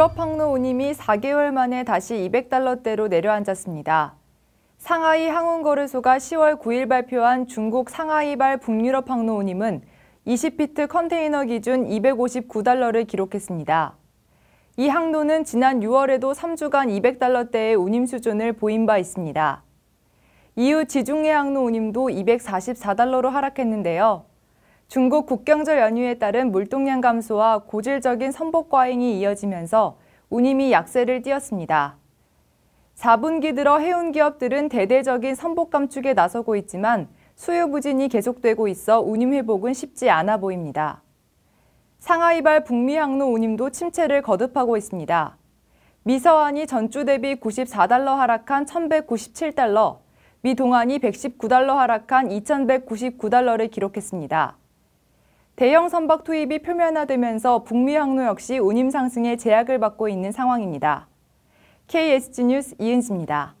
유럽항로 운임이 4개월 만에 다시 200달러대로 내려앉았습니다. 상하이 항운거래소가 10월 9일 발표한 중국 상하이발 북유럽항로 운임은 20피트 컨테이너 기준 259달러를 기록했습니다. 이 항로는 지난 6월에도 3주간 200달러대의 운임 수준을 보인 바 있습니다. 이후 지중해항로 운임도 244달러로 하락했는데요. 중국 국경절 연휴에 따른 물동량 감소와 고질적인 선복 과잉이 이어지면서 운임이 약세를 띄었습니다. 4분기 들어 해운 기업들은 대대적인 선복 감축에 나서고 있지만 수요 부진이 계속되고 있어 운임 회복은 쉽지 않아 보입니다. 상하이발 북미항로 운임도 침체를 거듭하고 있습니다. 미서환이 전주 대비 94달러 하락한 1,197달러, 미동환이 119달러 하락한 2,199달러를 기록했습니다. 대형 선박 투입이 표면화되면서 북미항로 역시 운임 상승에 제약을 받고 있는 상황입니다. KSG 뉴스 이은지입니다.